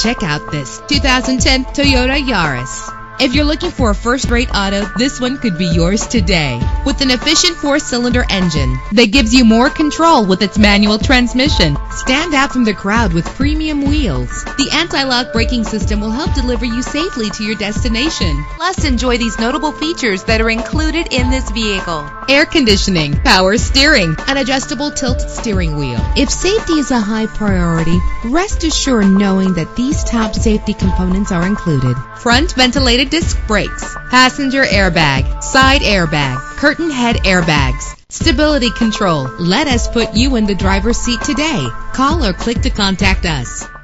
Check out this 2010 Toyota Yaris. If you're looking for a first-rate auto, this one could be yours today. With an efficient four-cylinder engine that gives you more control with its manual transmission, stand out from the crowd with premium wheels. The anti-lock braking system will help deliver you safely to your destination. Plus, enjoy these notable features that are included in this vehicle: air conditioning, power steering, an adjustable tilt steering wheel. If safety is a high priority, rest assured knowing that these top safety components are included: front ventilated disc brakes, passenger airbag, side airbag, curtain head airbags, stability control. Let us put you in the driver's seat today. Call or click to contact us.